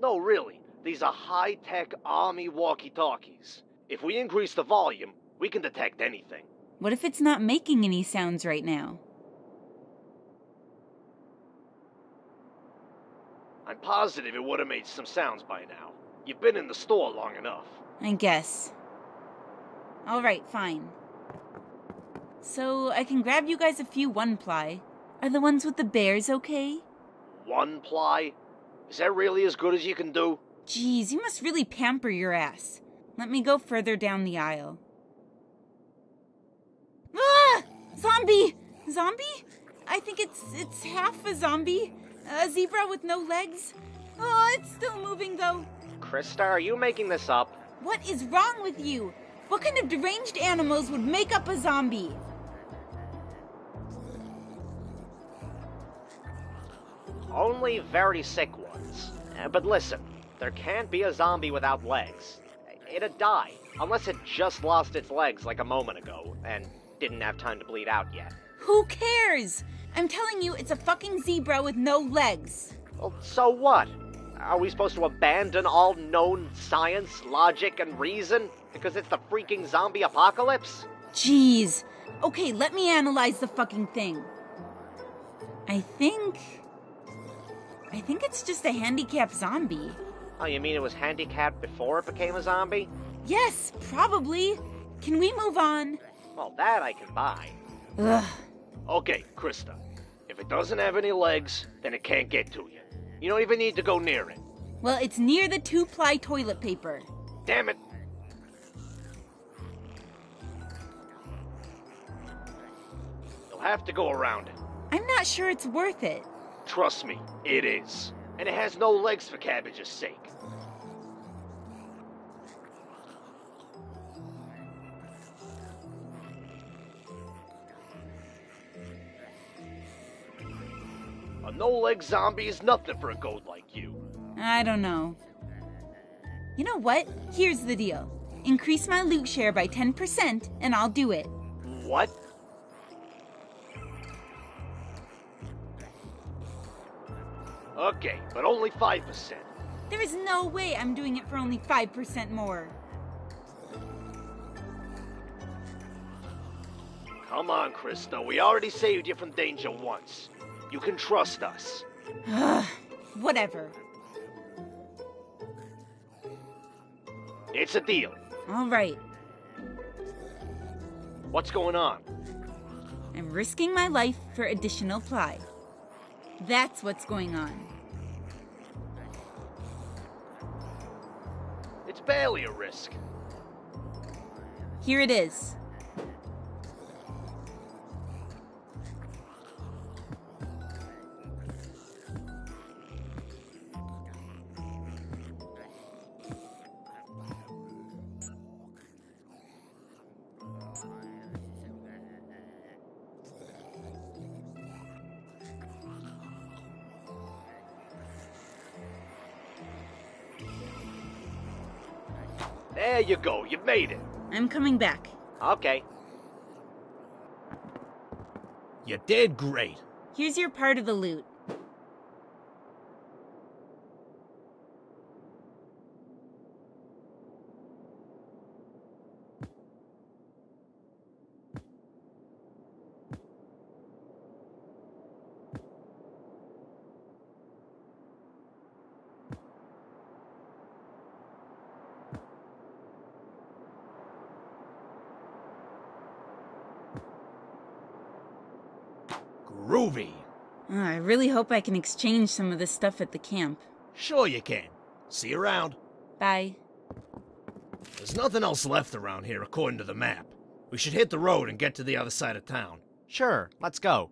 No, really. These are high-tech army walkie-talkies. If we increase the volume, we can detect anything. What if it's not making any sounds right now? I'm positive it would have made some sounds by now. You've been in the store long enough. I guess. All right, fine. So, I can grab you guys a few one-ply. Are the ones with the bears okay? One-ply? Is that really as good as you can do? Jeez, you must really pamper your ass. Let me go further down the aisle. Ah! Zombie! Zombie? I think it's half a zombie. A zebra with no legs. Oh, it's still moving, though. Krista, are you making this up? What is wrong with you? What kind of deranged animals would make up a zombie? Only very sick ones. But listen, there can't be a zombie without legs. It'd die, unless it just lost its legs like a moment ago and didn't have time to bleed out yet. Who cares? I'm telling you, it's a fucking zebra with no legs. Well, so what? Are we supposed to abandon all known science, logic, and reason because it's the freaking zombie apocalypse? Jeez. Okay, let me analyze the fucking thing. I think it's just a handicapped zombie. Oh, you mean it was handicapped before it became a zombie? Yes, probably. Can we move on? Well, that I can buy. Ugh. Okay, Krista. If it doesn't have any legs, then it can't get to you. You don't even need to go near it. Well, it's near the 2-ply toilet paper. Damn it. You'll have to go around it. I'm not sure it's worth it. Trust me, it is. And it has no legs for cabbage's sake. A no-leg zombie is nothing for a goat like you. I don't know. You know what? Here's the deal. Increase my loot share by 10% and I'll do it. What? Okay, but only 5%. There is no way I'm doing it for only 5% more. Come on, Krista. We already saved you from danger once. You can trust us. Whatever. It's a deal. All right. What's going on? I'm risking my life for additional ply. That's what's going on. It's barely a risk. Here it is. There you go, you made it. I'm coming back. Okay. You did great. Here's your part of the loot. Groovy. Oh, I really hope I can exchange some of this stuff at the camp. Sure you can. See you around. Bye. There's nothing else left around here according to the map. We should hit the road and get to the other side of town. Sure, let's go.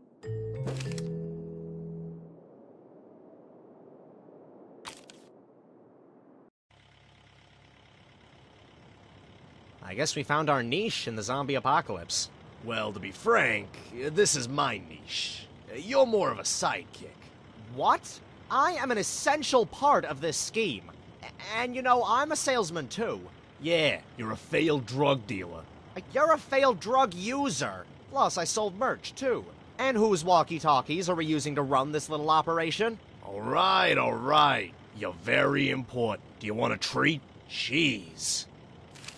I guess we found our niche in the zombie apocalypse. Well, to be frank, this is my niche. You're more of a sidekick. What? I am an essential part of this scheme. And you know, I'm a salesman too. Yeah, you're a failed drug dealer. You're a failed drug user. Plus, I sold merch too. And whose walkie-talkies are we using to run this little operation? All right, you're very important. Do you want a treat? Jeez.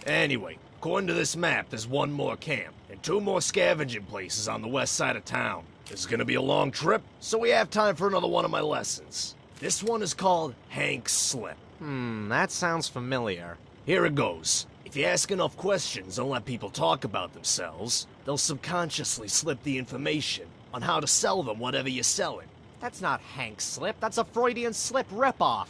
Anyway, according to this map, there's one more camp, and 2 more scavenging places on the west side of town. This is gonna be a long trip, so we have time for another one of my lessons. This one is called Hank's Slip. That sounds familiar. Here it goes. If you ask enough questions and let people talk about themselves, they'll subconsciously slip the information on how to sell them whatever you're selling. That's not Hank's Slip, that's a Freudian slip ripoff.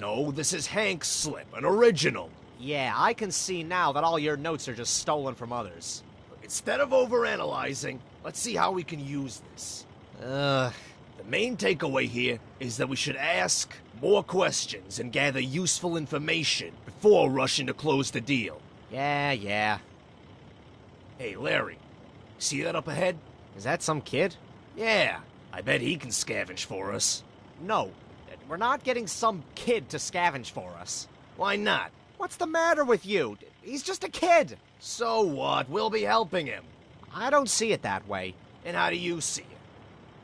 No, this is Hank's Slip, an original. Yeah, I can see now that all your notes are just stolen from others. Instead of overanalyzing, let's see how we can use this. The main takeaway here is that we should ask more questions and gather useful information before rushing to close the deal. Yeah. Hey, Larry, see that up ahead? Is that some kid? Yeah, I bet he can scavenge for us. No, we're not getting some kid to scavenge for us. Why not? What's the matter with you? He's just a kid. So what? We'll be helping him. I don't see it that way. And how do you see it?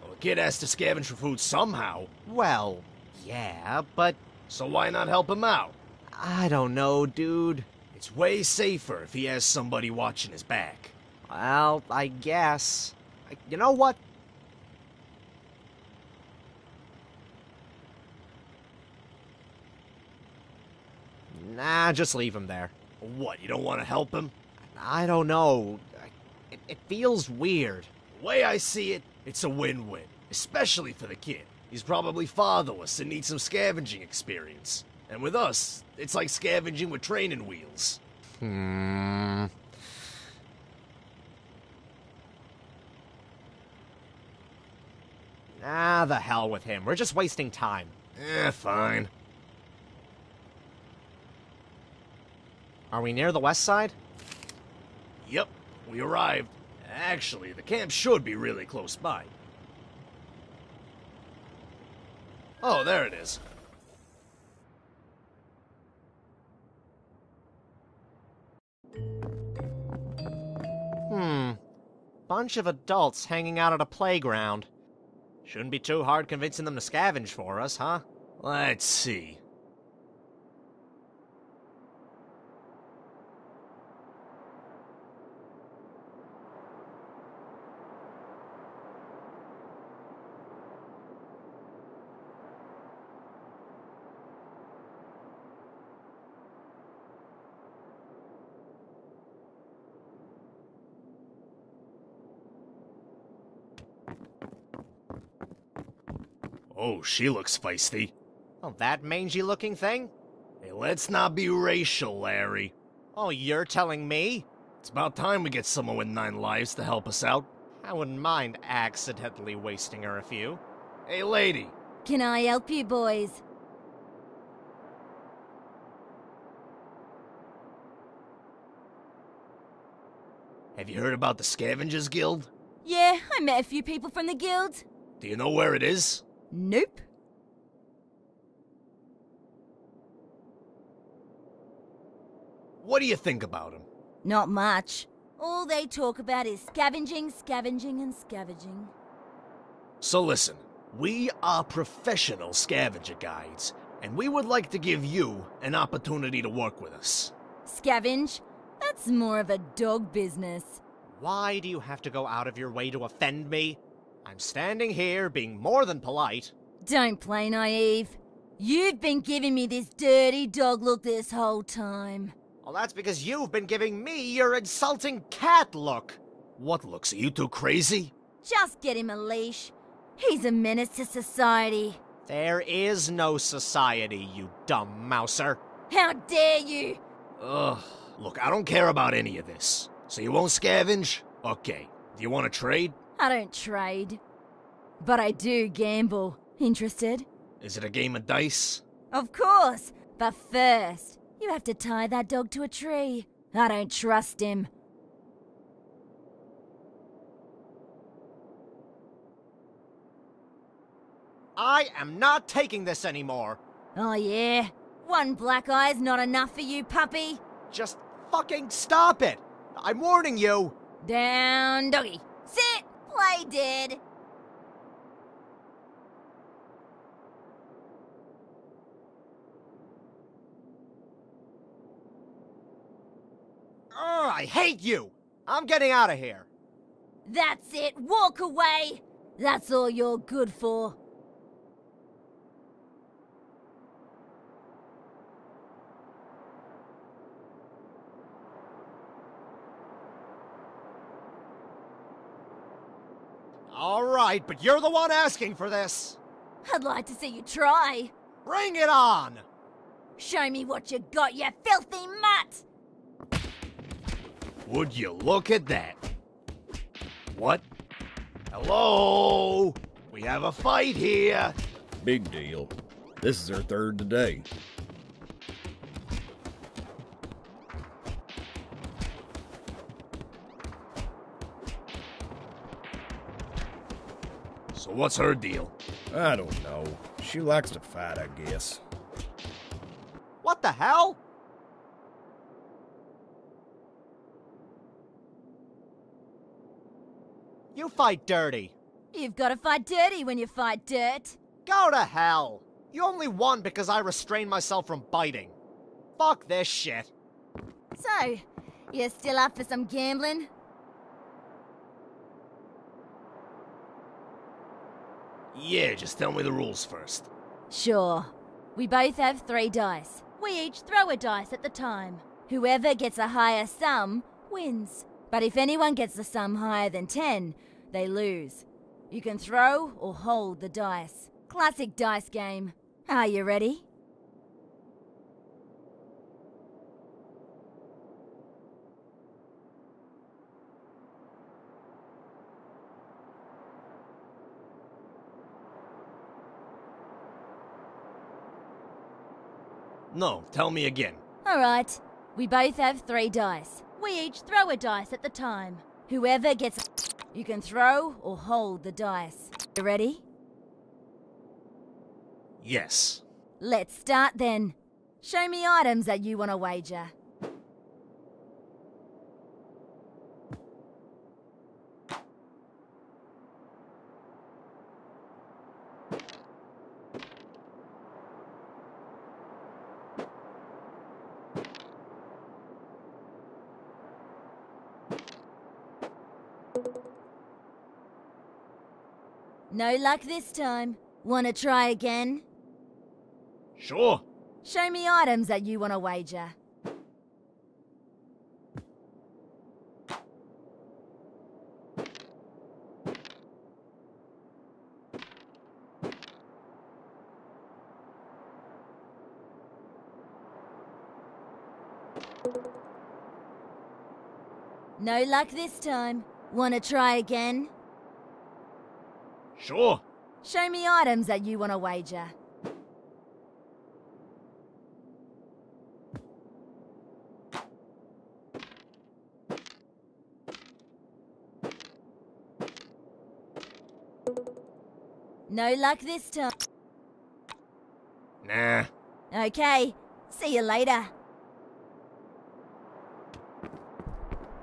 Well, a kid has to scavenge for food somehow. Well, yeah, but... So why not help him out? I don't know, dude. It's way safer if he has somebody watching his back. Well, I guess. You know what? Nah, just leave him there. What, you don't want to help him? I don't know. It feels weird. The way I see it, it's a win-win, especially for the kid. He's probably fatherless and needs some scavenging experience. And with us, it's like scavenging with training wheels. Ah, the hell with him. We're just wasting time. Fine. Are we near the west side? Yep, we arrived. Actually, the camp should be really close by. Oh, there it is. Bunch of adults hanging out at a playground. Shouldn't be too hard convincing them to scavenge for us, huh? Let's see. Oh, she looks feisty. Oh, that mangy-looking thing? Hey, let's not be racial, Larry. Oh, you're telling me? It's about time we get someone with 9 lives to help us out. I wouldn't mind accidentally wasting her a few. Hey, lady. Can I help you, boys? Have you heard about the Scavengers Guild? Yeah, I met a few people from the guild. Do you know where it is? Nope. What do you think about him? Not much. All they talk about is scavenging. So listen, we are professional scavenger guides, and we would like to give you an opportunity to work with us. Scavenge? That's more of a dog business. Why do you have to go out of your way to offend me? I'm standing here, being more than polite. Don't play naive. You've been giving me this dirty dog look this whole time. Well, that's because you've been giving me your insulting cat look. What looks? Are you too crazy? Just get him a leash. He's a menace to society. There is no society, you dumb mouser. How dare you! Ugh. Look, I don't care about any of this. So you won't scavenge? Okay. Do you want to trade? I don't trade, but I do gamble. Interested? Is it a game of dice? Of course, but first, you have to tie that dog to a tree. I don't trust him. I am not taking this anymore. Oh yeah? One black eye's not enough for you, puppy? Just fucking stop it! I'm warning you! Down, doggy. Sit! I did. Oh, I hate you! I'm getting out of here. That's it. Walk away. That's all you're good for. All right, but you're the one asking for this. I'd like to see you try. Bring it on! Show me what you got, you filthy mutt! Would you look at that? What? Hello? We have a fight here. Big deal. This is our third today. So what's her deal? I don't know. She likes to fight, I guess. What the hell? You fight dirty. You've got to fight dirty when you fight dirt. Go to hell. You only won because I restrained myself from biting. Fuck this shit. So, you're still up for some gambling? Yeah, just tell me the rules first. Sure. We both have 3 dice. We each throw a dice at the time. Whoever gets a higher sum wins. But if anyone gets a sum higher than 10, they lose. You can throw or hold the dice. Classic dice game. Are you ready? No, tell me again. All right. We both have 3 dice. We each throw a dice at the time. Whoever gets... You can throw or hold the dice. You ready? Yes. Let's start then. Show me items that you want to wager. No luck this time. Wanna try again? Sure. Show me items that you wanna wager. No luck this time. Wanna try again? Sure. Show me items that you want to wager. No luck this time. Nah. Okay. See you later.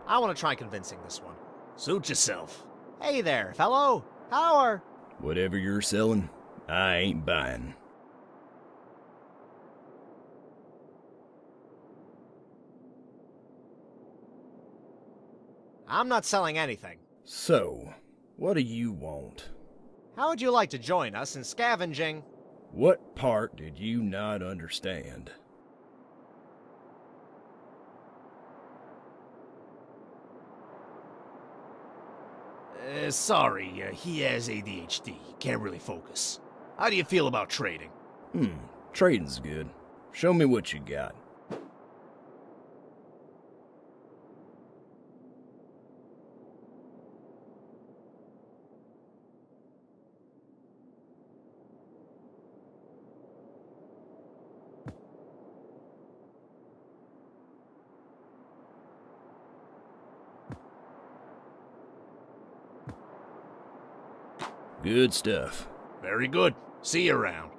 I want to try convincing this one. Suit yourself. Hey there, fellow. How are... Whatever you're selling, I ain't buying. I'm not selling anything. So, what do you want? How would you like to join us in scavenging? What part did you not understand? Sorry, he has ADHD. He can't really focus. How do you feel about trading? Trading's good. Show me what you got. Good stuff. Very good. See you around.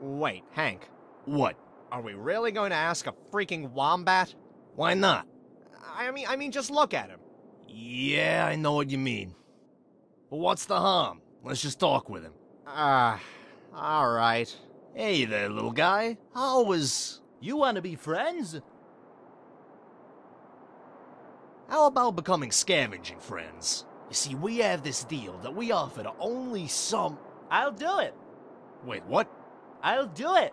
Wait, Hank. What? Are we really going to ask a freaking wombat? Why not? I mean, just look at him. Yeah, I know what you mean. But what's the harm? Let's just talk with him. All right. Hey there, little guy. How was... You want to be friends? How about becoming scavenging friends? You see, we have this deal that we offer to only some... I'll do it. Wait, what? I'll do it.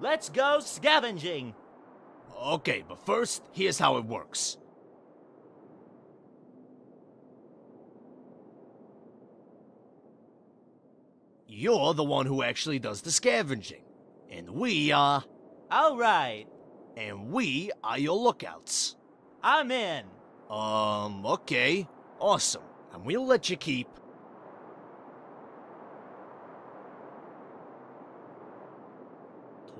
Let's go scavenging. Okay, but first, here's how it works. You're the one who actually does the scavenging. And we are... Alright. And we are your lookouts. I'm in. Okay. Awesome. And we'll let you keep...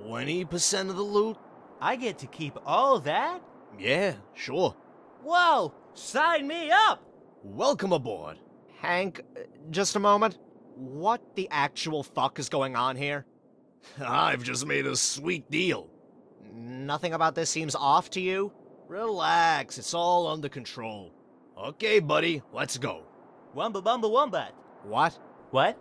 ...20% of the loot? I get to keep all that? Yeah, sure. Whoa! Sign me up! Welcome aboard. Hank, just a moment. What the actual fuck is going on here? I've just made a sweet deal. Nothing about this seems off to you? Relax, it's all under control. Okay, buddy, let's go. Wumba bumba wombat. What? What?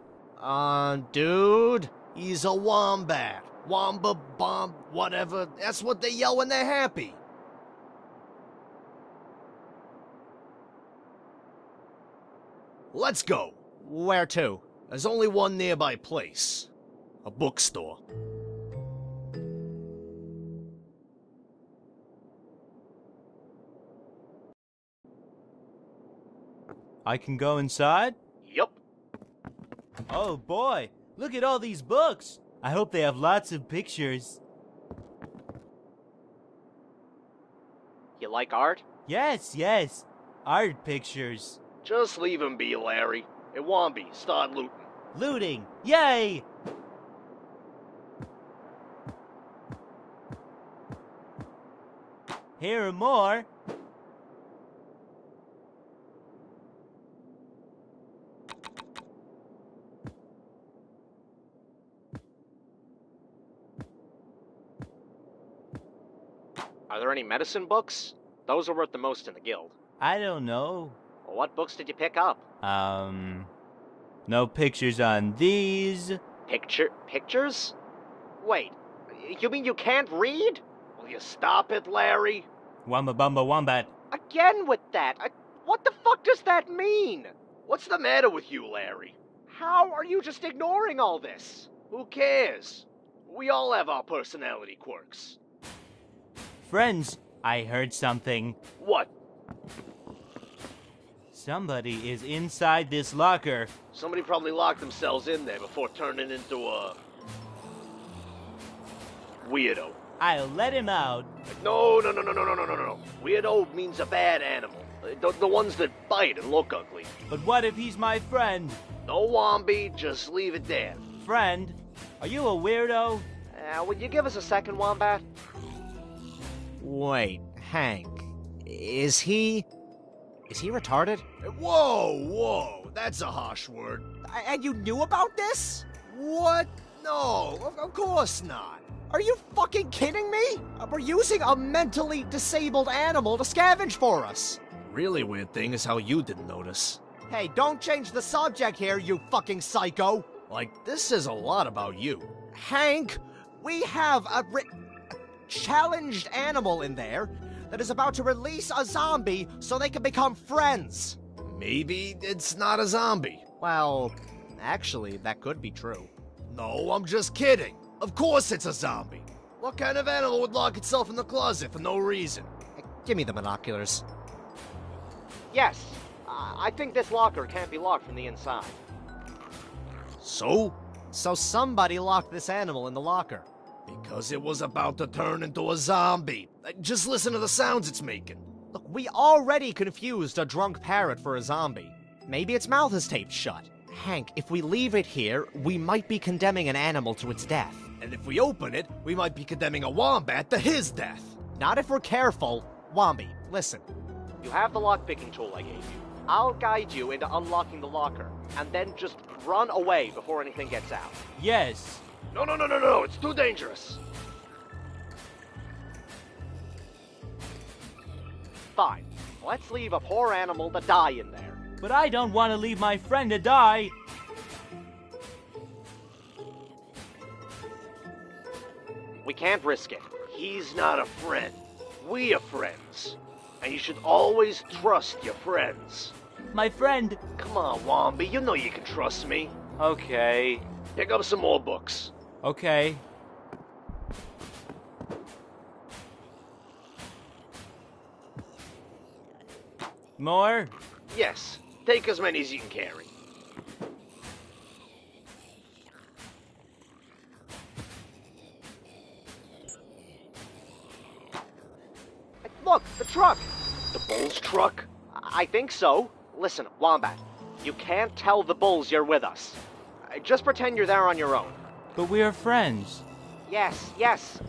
Dude, he's a wombat. Womba bomb, whatever. That's what they yell when they're happy. Let's go. Where to? There's only one nearby place. A bookstore. I can go inside? Yep. Oh boy, look at all these books. I hope they have lots of pictures. You like art? Yes, yes. Art pictures. Just leave him be, Larry. It won't be. Start looting. Looting! Yay! Here are more. Are there any medicine books? Those are worth the most in the guild. I don't know. Well, what books did you pick up? No pictures on these. Pictures? Wait, you mean you can't read? Will you stop it, Larry? Wumba bumba wombat. Again with that? What the fuck does that mean? What's the matter with you, Larry? How are you just ignoring all this? Who cares? We all have our personality quirks. Friends, I heard something. What? Somebody is inside this locker. Somebody probably locked themselves in there before turning into a... weirdo. I'll let him out. No. Weirdo means a bad animal. The ones that bite and look ugly. But what if he's my friend? No, Womby, just leave it there. Friend? Are you a weirdo? Would you give us a second, Wombat? Wait, Hank. Is he retarded? Whoa, that's a harsh word. And you knew about this? What? No, of course not. Are you fucking kidding me? We're using a mentally disabled animal to scavenge for us. Really weird thing is how you didn't notice. Hey, don't change the subject here, you fucking psycho. Like, this says a lot about you. Hank, we have a challenged animal in there that is about to release a zombie so they can become friends. Maybe it's not a zombie. Well, actually, that could be true. No, I'm just kidding. Of course it's a zombie. What kind of animal would lock itself in the closet for no reason? Give me the binoculars. Yes, I think this locker can't be locked from the inside. So? So somebody locked this animal in the locker. Because it was about to turn into a zombie. Just listen to the sounds it's making. Look, we already confused a drunk parrot for a zombie. Maybe its mouth is taped shut. Hank, if we leave it here, we might be condemning an animal to its death. And if we open it, we might be condemning a wombat to his death. Not if we're careful. Womby, listen. You have the lockpicking tool I gave you. I'll guide you into unlocking the locker, and then just run away before anything gets out. Yes. No, it's too dangerous. fine. Let's leave a poor animal to die in there. But I don't want to leave my friend to die. We can't risk it. He's not a friend. We are friends. And you should always trust your friends. My friend. Come on, Womby. You know you can trust me. Okay. Pick up some more books. Okay. More? Yes. Take as many as you can carry. Look, the truck! The bull's truck? I think so. Listen, Wombat, you can't tell the bulls you're with us. Just pretend you're there on your own. But we are friends. Yes, yes.